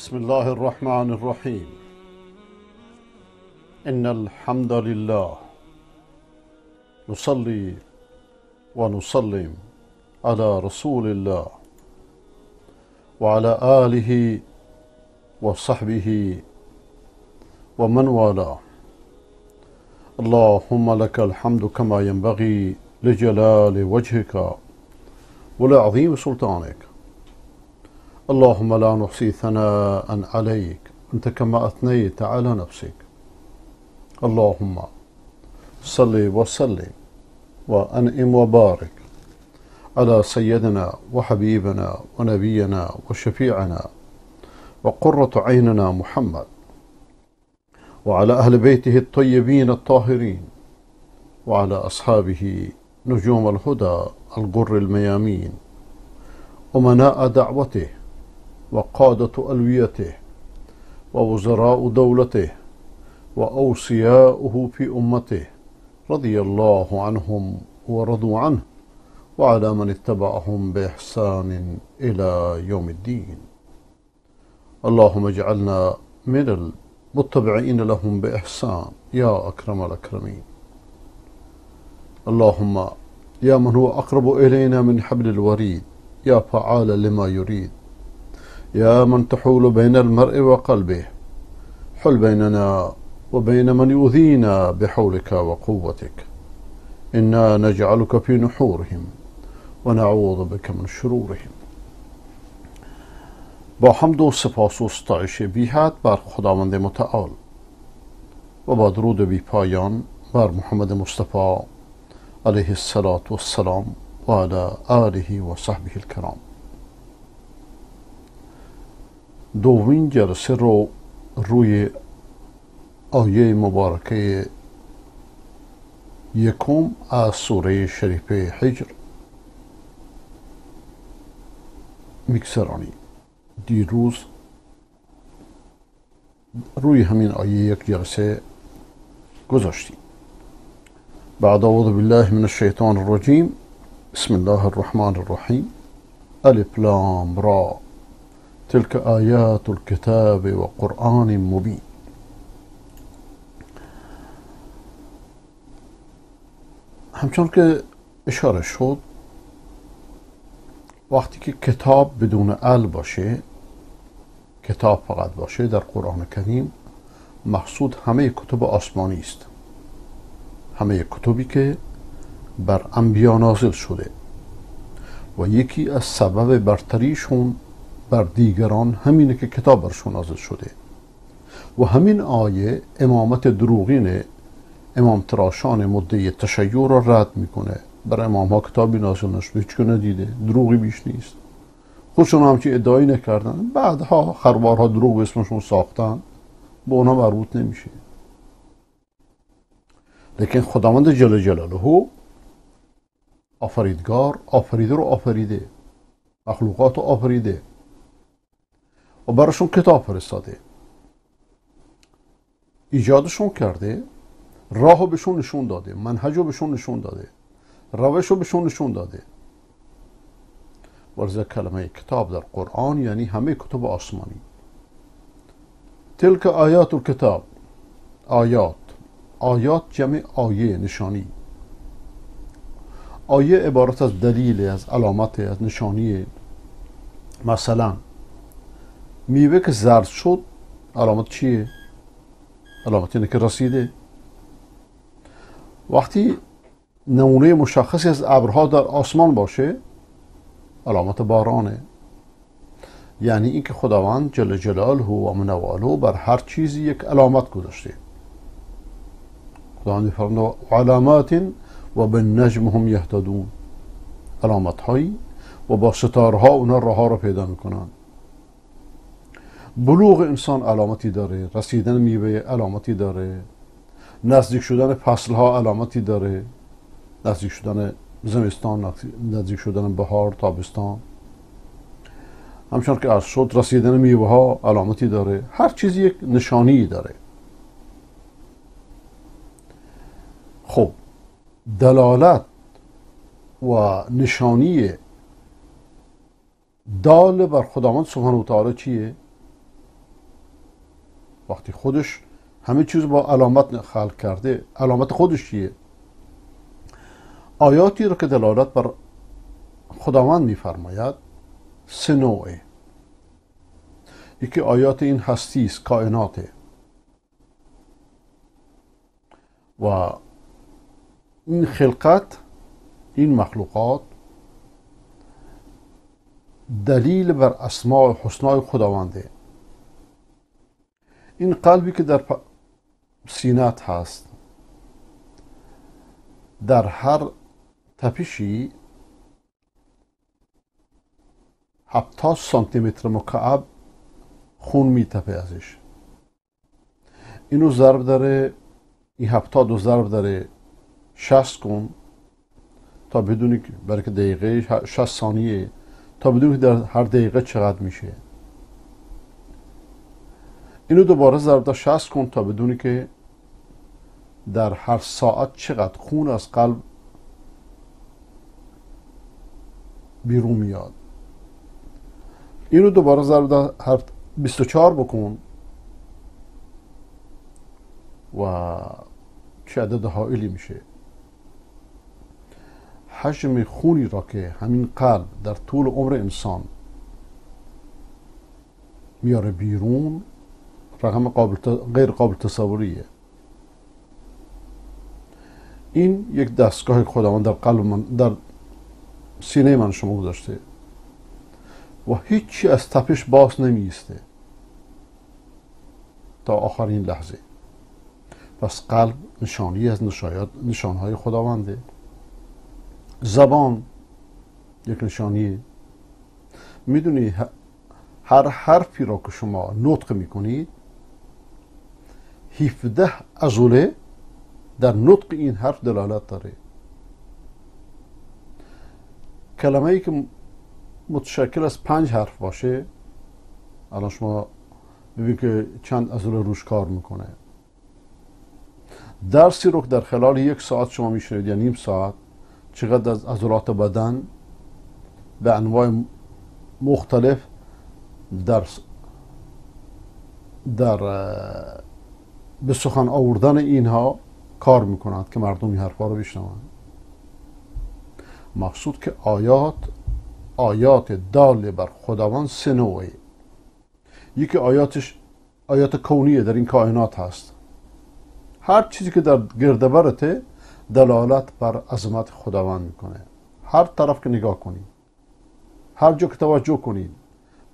بسم الله الرحمن الرحيم. إن الحمد لله، نصلي ونسلم على رسول الله وعلى آله وصحبه ومن والاه. اللهم لك الحمد كما ينبغي لجلال وجهك ولعظيم سلطانك. اللهم لا نحصي ثناء عليك أنت كما أثنيت على نفسك. اللهم صل وسلم وأنعم وبارك على سيدنا وحبيبنا ونبينا وشفيعنا وقرة عيننا محمد وعلى أهل بيته الطيبين الطاهرين وعلى أصحابه نجوم الهدى الغر الميامين، أمناء دعوته وقادة ألويته ووزراء دولته وأوصياؤه في أمته، رضي الله عنهم ورضوا عنه، وعلى من اتبعهم بإحسان إلى يوم الدين. اللهم اجعلنا من المتبعين لهم بإحسان يا أكرم الأكرمين. اللهم يا من هو أقرب إلينا من حبل الوريد، يا فعال لما يريد، يا من تحول بين المرء وقلبه، حل بيننا وبين من يؤذينا بحولك وقوتك. إنا نجعلك في نحورهم ونعوذ بك من شرورهم. با حمد و سپاس و ستایش بی حد بر خداوند متعال و با درود بی پایان بر محمد مصطفی علیه السلام و علی آله و صحبه الکرام. دومین جلسه رو روی آیه مبارکه یکم از سوره شریفه حجر میگذرانیم. دیروز روی همین آیه یک جلسه گذاشتیم. بعد اعوذ بالله من الشیطان الرجیم، بسم الله الرحمن الرحیم، الف لام را، تلك آیات الكتاب و قرآن مبین. همچون که اشاره شد، وقتی که کتاب بدون ال باشه، کتاب فقط باشه، در قرآن کریم مقصود همه کتب آسمانی است، همه کتبی که بر انبیا نازل شده و یکی از سبب برتریشون بر دیگران همینه که کتاب برشون نازل شده. و همین آیه امامت دروغین امام تراشان مدعی تشیع را رد میکنه. برای امام ها کتابی نازل نشده، هیچ که ندیده، دروغی بیش نیست، خودشون همچین ادعایی نکردن، بعدها خروارها دروغ اسمشون ساختن، به اونا مربوط نمیشه. لیکن خداوند جل جلاله آفریدگار آفریده رو آفریده، مخلوقات رو آفریده و براشون کتاب فرستاده، ایجادشون کرده، راه رو بهشون نشون داده، منهج رو بهشون نشون داده، روش رو بهشون نشون داده. ورزه کلمه کتاب در قرآن یعنی همه کتب آسمانی. تلک آیات الکتاب، آیات، آیات جمع آیه، نشانی. آیه عبارت از دلیل، از علامت، از نشانی. مثلا میوه که زرد شد علامت چیه؟ علامت اینه که رسیده. وقتی نمونه مشخصی از ابرها در آسمان باشه علامت بارانه. یعنی اینکه خداوند جل جلاله و منواله بر هر چیزی یک علامت گذاشته. خداوند فرمود علامات و به نجم هم یهتدون، علامت هایی و با ستارها اونا راه ها رو پیدا میکنن. بلوغ انسان علامتی داره، رسیدن میوه علامتی داره، نزدیک شدن فصل ها علامتی داره، نزدیک شدن زمستان، نزدیک شدن بهار، تابستان. همچنان که عرض شد رسیدن میوه ها علامتی داره، هر چیزی یک نشانی داره. خب دلالت و نشانی دال بر خداوند سبحانه و تعالی چیه؟ وقتی خودش همه چیز با علامت خلق کرده، علامت خودش چیه؟ آیاتی رو که دلالت بر خداوند میفرماید سه نوعه. یکی آیات این هستی است، کائناته و این خلقت، این مخلوقات دلیل بر اسماء حسنای خداونده. این قلبی که در سینت هست، در هر تپشی 70 سانتی متر مکعب خون میتپه ازش. اینو ضرب داره، این 70 رو ضرب داره 60 کن تا بدونی که برای که دقیقه 60 ثانیه، تا بدونی که در هر دقیقه چقدر میشه. اینو دوباره ضرب در 60 کن تا بدونی که در هر ساعت چقدر خون از قلب بیرون میاد. اینو دوباره ضرب در هر 24 بکن و چه عدد هائلی میشه. حجم خونی را که همین قلب در طول عمر انسان میاره بیرون رقم غیر قابل تصوریه. این یک دستگاه خداوند در قلب من، در سینه من شما گذاشته و هیچی از تپش باز نمیسته تا آخرین لحظه. پس قلب نشانی از نشانهای خداونده. زبان یک نشانیه. میدونی هر حرفی را که شما نطق میکنید 17 عضله در نطق این حرف دلالت داره. کلمه ای که متشکل از 5 حرف باشه، الان شما ببین که چند عضله روش کار میکنه. درسی رو که در خلال یک ساعت شما میشنید یا نیم ساعت، چقدر از عضلات بدن به انواع مختلف در به سخن آوردن اینها کار میکنند که مردم این حرفا رو بشنوند. مقصود که آیات دال بر خداوند سه نوعه. یکی آیات کونیه، در این کائنات هست. هر چیزی که در گردبرته دلالت بر عظمت خداوند میکنه. هر طرف که نگاه کنید، هر جا که توجه کنید،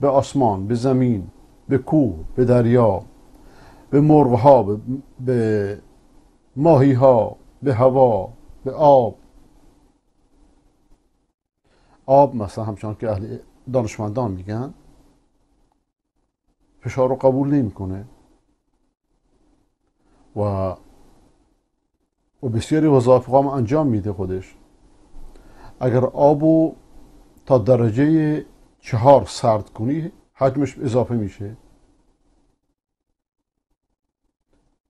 به آسمان، به زمین، به کوه، به دریا، به مرغ ها، به ماهی ها، به هوا، به آب مثلا، همچنان که اهل دانشمندان میگن فشار رو قبول نمیکنه و بسیاری وظایف قام انجام میده خودش. اگر آبو تا درجه 4 سرد کنی حجمش اضافه میشه.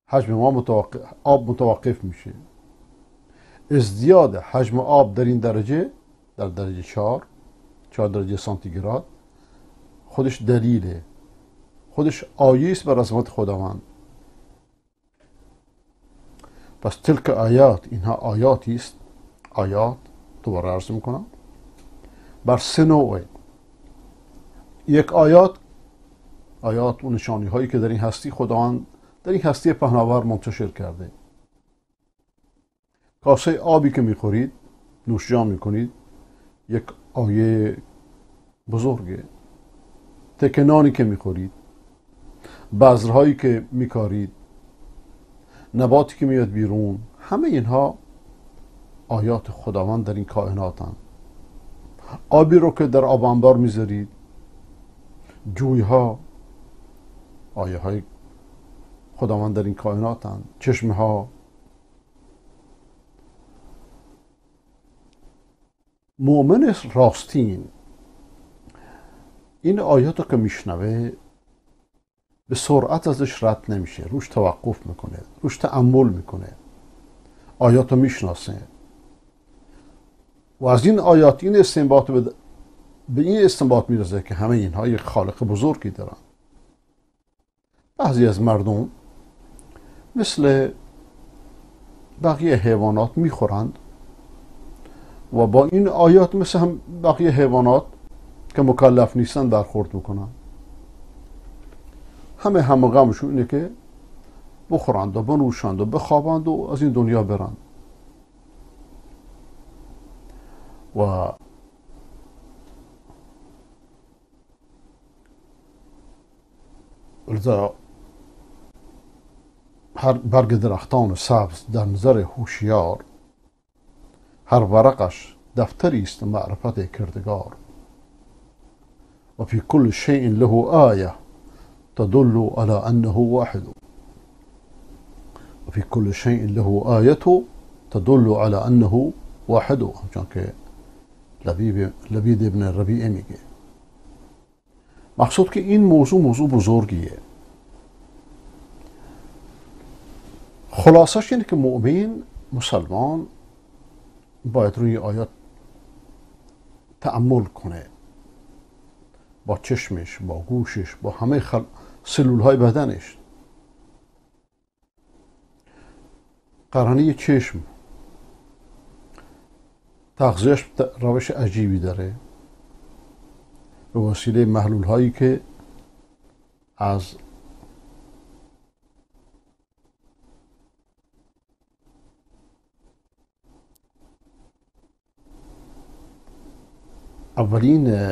حجم آب متوقف میشه. ازدیاد حجم آب در این درجه، در درجه 4 درجه سانتیگراد، خودش دلیله، خودش آیه است بر عظمت خداوند. پس تلک آیات، اینها آیاتی است. آیات دوباره عرض میکنم بر سه نوعه. یک آیات و نشانی هایی که در این هستی خداوند، در این هستی پهناور منتشر کرده. کاسه آبی که میخورید، نوشجان میکنید، یک آیه بزرگه. تکنانی که میخورید، بذرهایی که میکارید، نباتی که میاد بیرون، همه اینها آیات خداوند در این کائناتن. آبی رو که در آب انبار میذارید، جویها آیه های خداوند در این کائناتن. چشمه ها، مؤمن راستین این آیات رو که میشنوه به سرعت ازش رد نمیشه، روش توقف میکنه، روش تأمل میکنه، آیات رو میشناسه و از این آیات این استنباط به این استنباط میرسه که همه اینها یک خالق بزرگی دارن. بعضی از مردم مثل بقیه حیوانات میخورند و با این آیات مثل هم بقیه حیوانات که مکلف نیستن برخورد میکنند. همه غمشون اینه که بخورند و بنوشند و بخوابند و از این دنیا برند. و لذا هر برگ درختان سبز در نظر هوشیار، هر ورقش دفتری است معرفت کردگار. و فی کل شیء له آیه تدل علی انه واحد، و فی کل شیء له آیه تدل علی انه واحد، همچون که لبید ابن ربیعه میگه. مقصود که این موضوع بزرگیه. خلاصش اینه که مؤمن مسلمان باید روی آیات تأمل کنه، با چشمش، با گوشش، با همه سلولهای بدنش. قرنیه چشم، تغذیهش روش عجیبی داره به وسیله محلول هایی که از اولین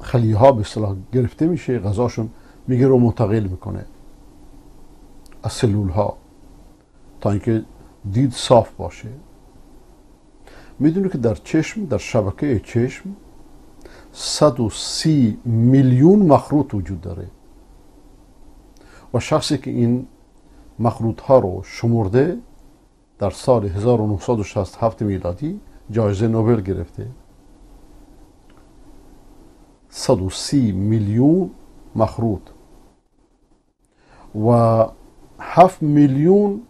خلیه ها به اصطلاح گرفته میشه، غذاشون میگیره و منتقل میکنه از سلول ها تا اینکه دید صاف باشه. میدونی که در چشم، در شبکه چشم 130 میلیون مخروط وجود داره و شخصی که این مخروط ها رو شمرده در سال 1967 میلادی جایزه نوبل گرفته. 130 میلیون مخروط و 7 میلیون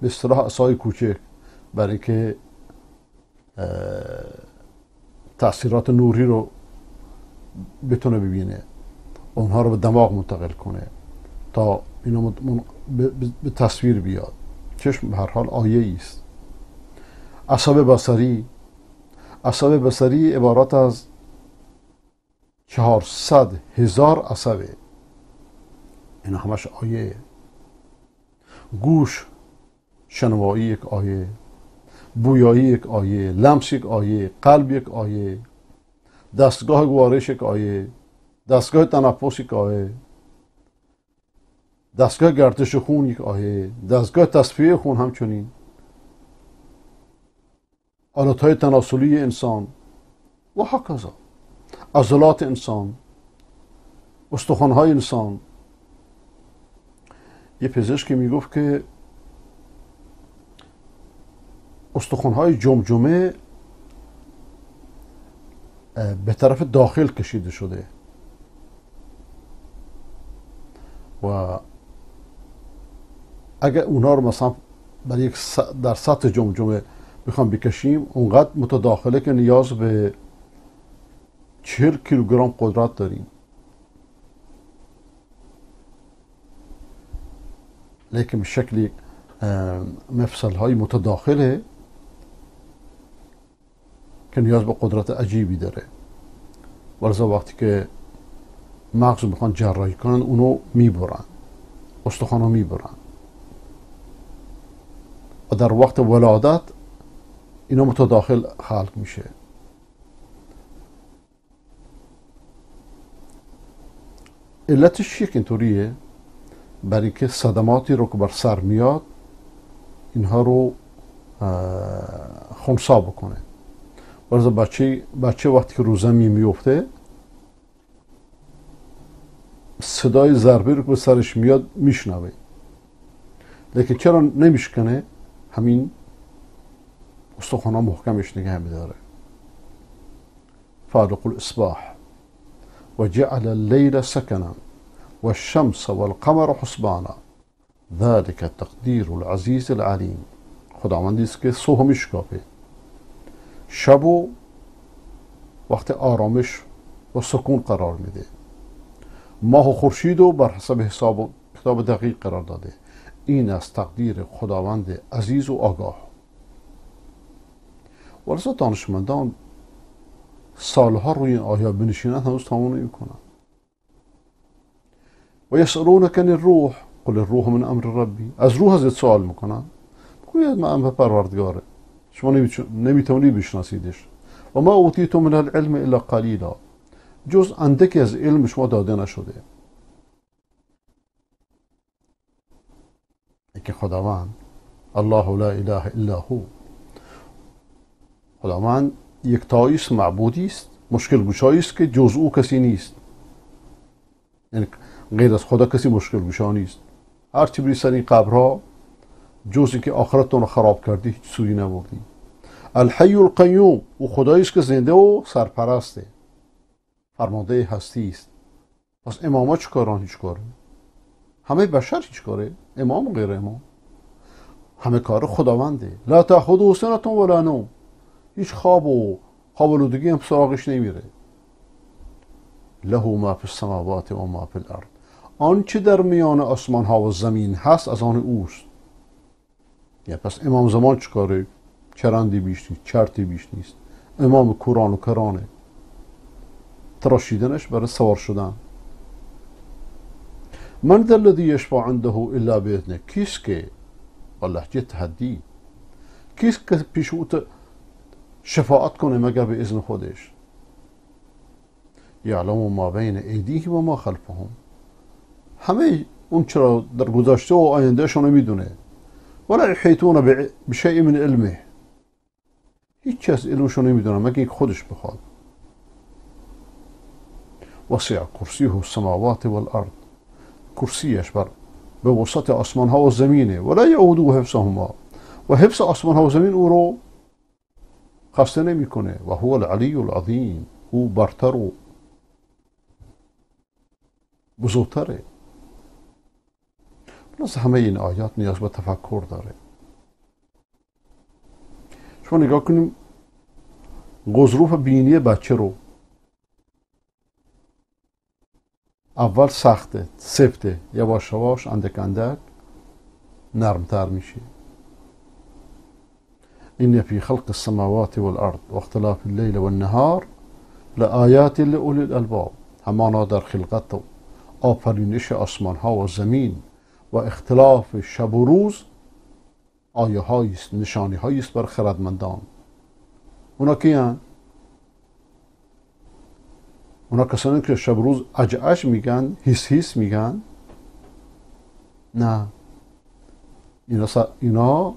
به اصطلاح عصای کوچک برای که تأثیرات نوری رو بتونه ببینه، اونها رو به دماغ منتقل کنه تا اینو به تصویر بیاد. چشم به هر حال آیه است. عصب بصری عبارت از 400,000 عصبه، این همش آیه. گوش، شنوایی یک آیه، بویایی یک آیه، لمس یک آیه، قلب یک آیه، دستگاه گوارش یک آیه، دستگاه تنفس یک آیه، دستگاه گردش خون یک آیه، دستگاه تصفیه خون همچنین، آلاتهای تناسلی انسان و هکذا، عضلات انسان، استخوان‌های انسان. یه پزشکی میگفت که استخوان‌های جمجمه به طرف داخل کشیده شده و اگر اونا رو مثلا در سطح جمجمه بخوام بکشیم، اونقدر متداخله که نیاز به 40 کیلوگرم قدرت داریم. لیکن به شکلی مفصل‌های متداخله که نیاز به قدرت عجیبی داره. ولذا وقتی که مغز میخوان جراحی کنن، اونو میبرن، استخوانو میبرن و در وقت ولادت اینا متداخل خلق میشه. علتش یک اینطوریه، برای اینکه صدماتی رو که بر سر میاد اینها رو خنثی بکنه. ولذا بچه وقتی که رو زمین میفته، صدای ضربه رو که به سرش میاد میشنوه، لیکن چرا نمیشکنه؟ همین استخوان‌ها محکمش نگه میداره. فارق الاصباح و جعل اللیل سکنا و الشمس و القمر حسبانا ذلك تقدیر العزیز العلیم. خداوندی است که صبح میشکافه، شب و وقت آرامش و سکون قرار میده ما هو خورشید رو بر حسب حساب کتاب دقیق قرار داده. این از تقدیر خداوند عزیز و آگاه. ولذا دانشمندان سالها روی این آیه بنشینند هنوز تمام نمی‌کنند. و یسألونک عن الروح قل الروح من امر ربی. از روح ازت سوال میکنن، بگوید من امر پروردگاره، شما نمیتونی بشناسیدش. و ما اوتیتم من العلم الا قلیلا، جز اندکی از علم شما داده نشده. که خداوند الله لا اله الا هو، خداوند یکتایی است، معبودی است، مشکل گشایی است که جز او کسی نیست، یعنی غیر از خدا کسی مشکل گشا نیست. هر چی بری سر این قبرها جز اینکه آخرتتون رو خراب کردی هیچ سودی نبردی. الحی القیوم، او خدایی است که زنده و سرپرسته، فرمانده هستی است. پس اماما چه کاران؟ هیچ کاره. همه بشر هیچ کاره، امام و غیر امام، همه کار خداونده. لا تأخذه سنة ولا نوم، هیچ خواب و خواب‌آلودگی هم سراغش نمیره. له ما فی السماوات و ما فی الارض، آنچه در میان آسمان ها و زمین هست از آن اوست. یعنی پس امام زمان چکاره؟ چرندی بیش نیست، چرتی بیش نیست، امام کوران و کرانه، تراشیدنش برای سوار شدن. من ذا الذی یشفع عنده الا باذنه، کیست که والله چه تحدی، کیست که پیش او شفاعت کنه مگر به اذن خودش. یعلم ما بین ایدیهم و ما خلفهم، همه اون چرا در گذشته و آیندهشون میدونه. ولا یحیطون بشیء من علمه، هیچ چیز علمشون نمیدونه مگر اینکه خودش بخواد. وسع کرسیه السماوات والارض، کرسیش بر به وسط آسمان ها و زمینه. ولا یعوده حفظهما، و حفظ آسمان ها و زمین او رو خسته نمیکنه. و هو العلی العظیم، او برتر و بزرگتره. بلس همه این آیات نیاز به تفکر داره. شما نگاه کنیم غضروف بینی بچه رو، اول سخته، سفته، یواش یواش اندک اندک نرمتر میشه. این فی خلق السماوات والارض و اختلاف اللیل و النهار لآیات لأولی الالباب، همانا در خلقت و آفرینش آسمان ها و زمین و اختلاف شب و روز آیه هاییست، نشانی هاییست بر خردمندان. اونا کیان؟ اونا کسانی که شب روز اجعش میگن، هیس هیس میگن، نه، اینا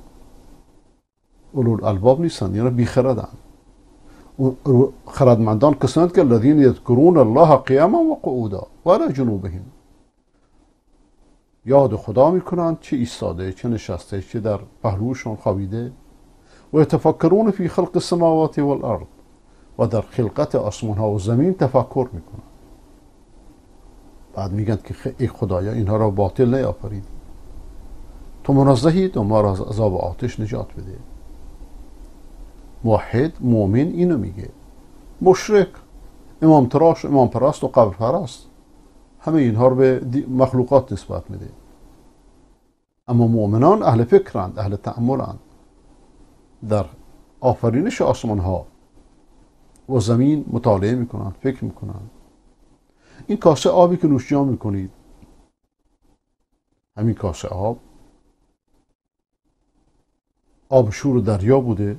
اولوالالباب نیستن، اینا بیخردن. خردمندان کسانند که الذین یذکرون الله قیاما و قعودا و علی جنوبهم، یاد خدا میکنند چه ایستاده، چه نشسته، چه در پهلوشون خوابیده. و یتفکرون فی خلق السماوات والارض، و در خلقت آسمان ها و زمین تفکر میکنند. بعد میگند که ای خدایا اینها را باطل نیافریدی، تو منزهی، تو ما را از عذاب آتش نجات بده. موحد مؤمن اینو میگه. مشرک امام تراش، امام پرست و قبر پرست، همه اینها رو به مخلوقات نسبت میده. اما مؤمنان اهل فکرند، اهل تأملند، در آفرینش آسمان ها و زمین مطالعه میکنند، فکر میکنند. این کاسه آبی که نوشیان میکنید، همین کاسه آب شور دریا بوده،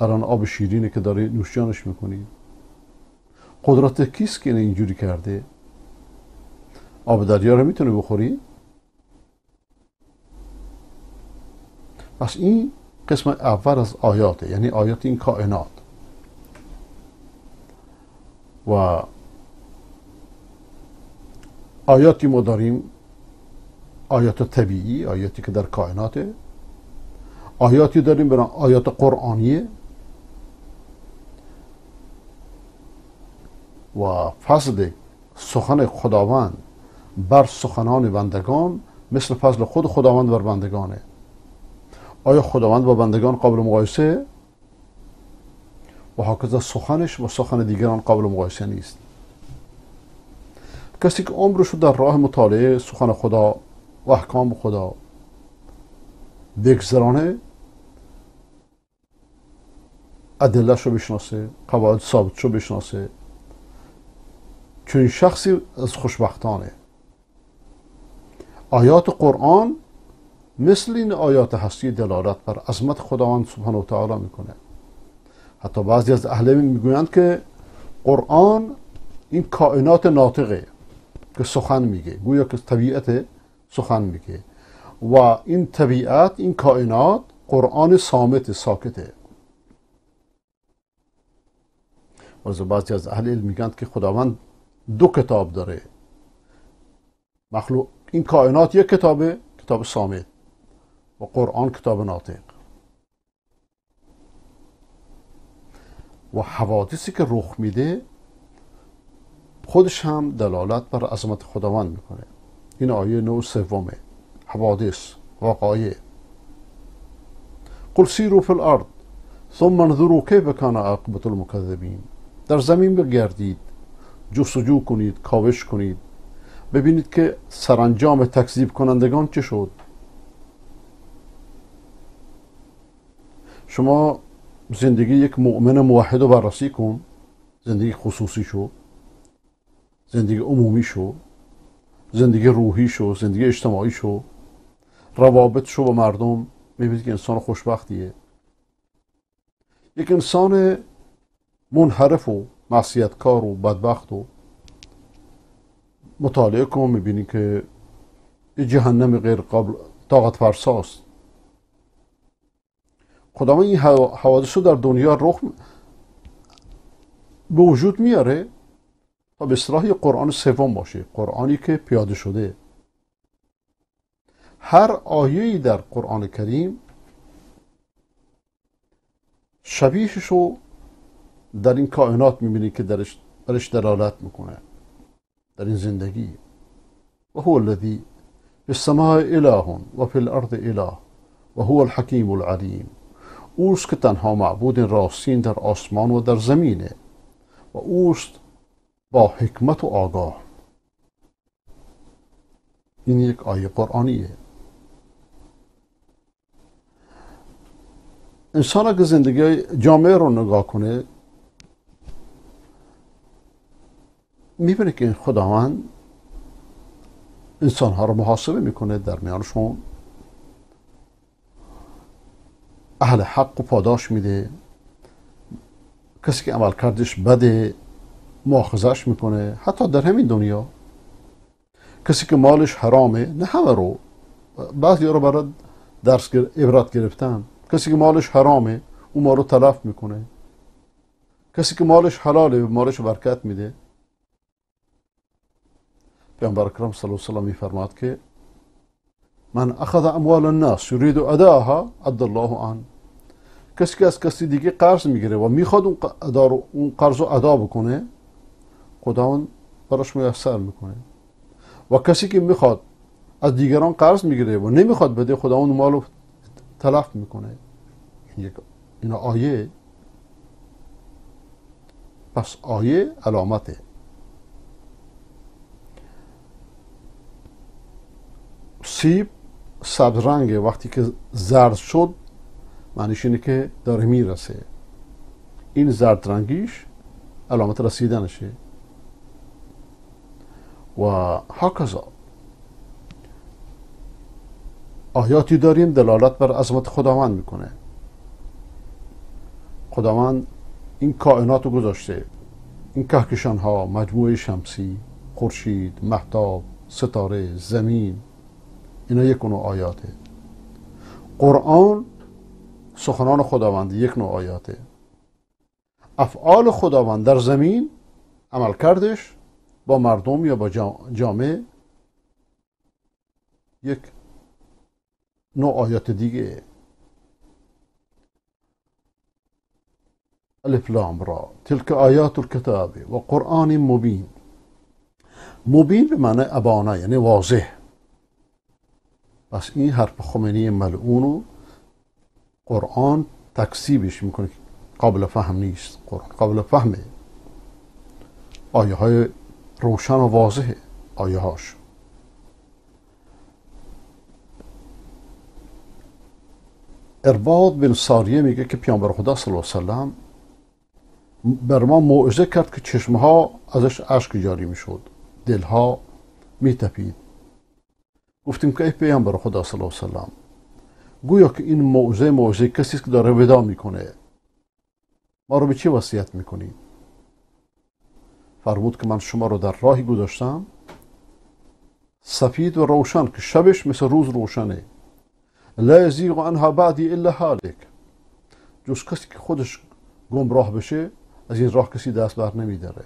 الان آب شیرینه که داره نوشیانش میکنید. قدرت کیست که اینجوری کرده؟ آب دریا رو میتونه بخوری؟ پس این قسم اول از آیاته، یعنی آیات این کائنات. و آیاتی ما داریم، آیات طبیعی، آیاتی که در کائناته، آیاتی داریم برای آیات قرآنیه. و فضل سخن خداوند بر سخنان بندگان مثل فضل خود خداوند بر بندگانه. آیا خداوند با بندگان قابل مقایسه؟ و هاکذا سخنش با سخن دیگران قابل مقایسه نیست. کسی که عمرش رو در راه مطالعه سخن خدا و احکام خدا بگذرانه، ادلهش رو بشناسه، قواعد ثابتش رو بشناسه، چون شخصی از خوشبختانه. آیات قرآن مثل این آیات هستی دلالت بر عظمت خداوند سبحانه و تعالی میکنه. حتی بعضی از اهل میگویند که قرآن این کائنات ناطقه که سخن میگه، گویا که طبیعت سخن میگه، و این طبیعت، این کائنات، قرآن صامت، ساکته. و بعضی از اهل علم میگند که خداوند دو کتاب داره، مخلوق این کائنات یک کتابه، کتاب صامت، و قرآن کتاب ناطق. و حوادثی که رخ میده خودش هم دلالت بر عظمت خداوند میکنه. این آیه ۹ سومه، حوادث، وقایع. قل سیروا فی الارض ثم انظروا کیف کان عاقبة المکذبین. در زمین بگردید، جستجو کنید، کاوش کنید، ببینید که سرانجام تکذیب کنندگان چه شد. شما زندگی یک مؤمن موحد رو بررسی کن، زندگی خصوصی شو، زندگی عمومی شو، زندگی روحی شو، زندگی اجتماعی شو، روابط شو با مردم، میبینید که انسان خوشبختیه. یک انسان منحرف و معصیتکار و بدبخت و مطالعه کن، میبینی که جهنم غیر قابل طاقت فرساست. خداوند این حوادث رو در دنیا رخ به وجود میاره تا به اصطلاح قرآن سوم باشه، قرآنی که پیاده شده. هر آیه‌ای در قرآن کریم شبیهش رو در این کائنات میبینی که درش دلالت میکنه، در این زندگی. و هو الذی فی السماء اله و فی الارض اله و هو الحکیم العلیم. اوست که تنها معبود راستین در آسمان و در زمینه، و اوست با حکمت و آگاه. این یک آیه قرآنیه. انسان اگه زندگی جامعه رو نگاه کنه میبینه که خداوند انسان ها رو محاسبه میکنه، در میانشون اهل حق و پاداش میده، کسی که عمل کردش بده مؤاخذش میکنه. حتی در همین دنیا کسی که مالش حرامه، نه همه رو، بعضی رو برای درس عبرت گرفتن، کسی که مالش حرامه او ما رو تلف میکنه، کسی که مالش حلاله مالش برکت میده. پیامبر اکرم صلی الله علیه و آله میفرماد که من اخذ اموال الناس يريد اداها ادى الله عنه. کسی که از کسی دیگه قرض میگیره و میخواد اون قرض رو ادا بکنه، خداوند براش میسر میکنه. و کسی که میخواد از دیگران قرض میگیره و نمیخواد بده، خداوند اون مالو تلف میکنه. این آیه، پس آیه علامته. سیب سبز رنگه، وقتی که زرد شد معنیش اینه که داره میرسه. این زرد رنگیش علامت رسیدنشه. و هکذا آیاتی داریم دلالت بر عظمت خداوند میکنه. خداوند این کائنات رو گذاشته، این کهکشان ها، مجموعه شمسی، خورشید، مهتاب، ستاره، زمین، اینا یک نوع آیاته. قرآن سخنان خداوند، یک نوع آیاته. افعال خداوند در زمین، عمل کردش با مردم یا با جامعه، یک نوع آیات دیگه. الف لام را تلک آیات الکتاب و قرآن مبین. مبین به معنی ابانا، یعنی واضح. پس این حرف خمینی ملعون رو قرآن تکذیبش میکنه، قابل فهم نیست. قرآن قابل فهمه، آیه های روشن و واضحه. آیه‌هاش. ارباط بن ساریه میگه که پیامبر خدا صلی الله علیه و سلم بر ما موعظه کرد که چشمها ازش اشک جاری میشد، دلها میتپید. گفتیم که ای پیامبر خدا صلی الله علیه و سلم، گویا که این موعظه کسی است که داره ودا میکنه، ما رو به چی وصیت میکنید؟ فرمود که من شما رو در راهی گذاشتم سفید و روشن که شبش مثل روز روشنه، لا یزیغ عنها بعدی الا هالک، جز کسی که خودش گمراه بشه از این راه کسی دست بر نمیداره.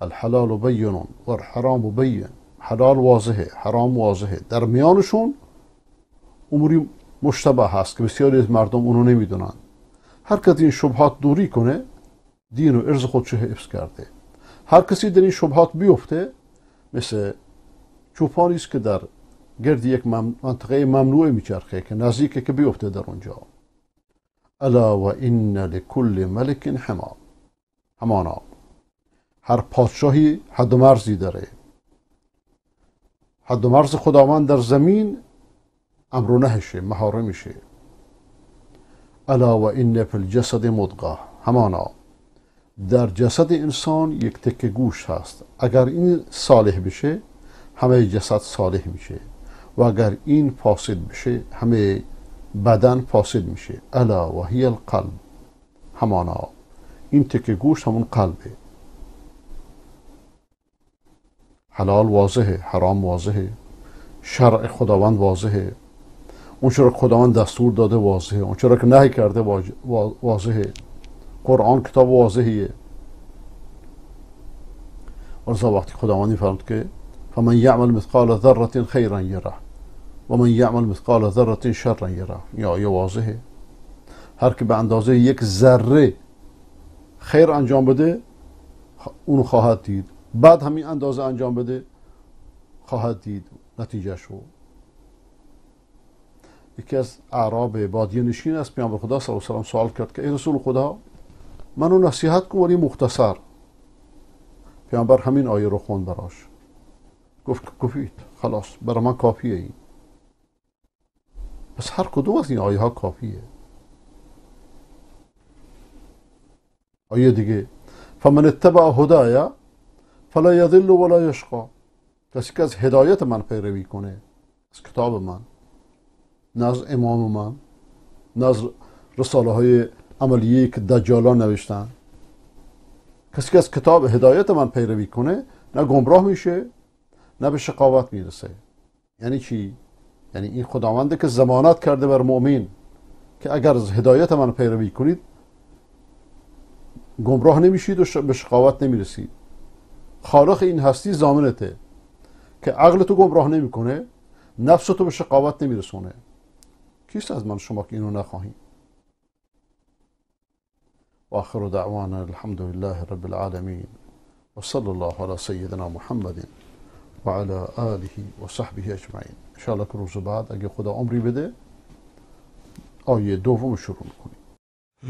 الحلال بین و الحرام بین، حلال واضحه، حرام واضحه، در میانشون اموری مشتبه هست که بسیاری از مردم اونو نمیدونن. هر کسی این شبهات دوری کنه دین و ارز خودش حفظ کرده. هر کسی در این شبهات بیفته مثل چوپانی است که در گرد یک منطقه ممنوعه میچرخه که نزدیکه که بیفته در اونجا. الا و ان لکل ملک حما، همانا هر پادشاهی حد و مرزی داره. حد و مرز خداوند در زمین امر و نهشه، محارمشه. الا و ان فی الجسد مضغه، همانا در جسد انسان یک تکه گوشت هست، اگر این صالح بشه همه جسد صالح میشه و اگر این فاسد بشه همه بدن فاسد میشه. الا و هی القلب، همانا این تکه گوشت همون قلبه. حلال واضحه، حرام واضحه، شرع خداوند واضحه، اون چرا که خداوند دستور داده واضحه، اون چرا که نهی کرده واضحه، قرآن کتاب واضحه. ولذا وقتی خداوند میفرمود که فمن یعمل مثقال ذره خیرا یره و من یعمل مثقال ذره شرا یره، یا آیه واضحه. هر که به اندازه یک ذره خیر انجام بده اونو خواهد دید، بعد همین اندازه انجام بده خواهد دید نتیجه شو. یکی از اعراب بادیه نشین از پیامبر خدا صلی الله علیه و سلم سوال کرد که ای رسول خدا منو نصیحت کن ولی مختصر. پیامبر همین آیه رو خوند براش، گفت کفیت، خلاص برای من کافیه این. پس هر کدوم از این آیه ها کافیه. آیه دیگه فمن اتبع هدایا فلا یضل ولا یشقی، کسی که از هدایت من پیروی کنه، از کتاب من، نه از امام من، نه از رساله های عملیه که دجالان نوشتن. کسی که از کتاب هدایت من پیروی کنه نه گمراه میشه نه به شقاوت میرسه. یعنی چی؟ یعنی این خداونده که ضمانت کرده بر مؤمن که اگر از هدایت من پیروی کنید گمراه نمیشید و به شقاوت نمیرسید. خالق این هستی ضامنته که عقل تو گمراه نمیکنه، نفس تو به شقاوت نمیرسونه. کیست از من شما که اینو نخواهیم؟ و آخر دعوانا الحمد لله رب العالمین و صلی الله علی سیدنا محمد و علی آله و صحبه اجمعین. انشاءالله که روز بعد اگه خدا عمری بده آیه دوم شروع میکنیم.